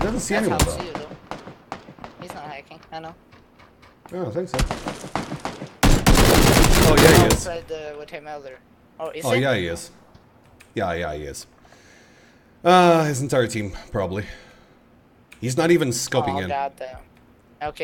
Doesn't see anyone though. He's not hacking, I know. I don't think so. Oh yeah, he is. Outside with him earlier. Oh, is he? Oh yeah, he is. Yeah, he is. His entire team, probably. He's not even scoping in. Goddamn.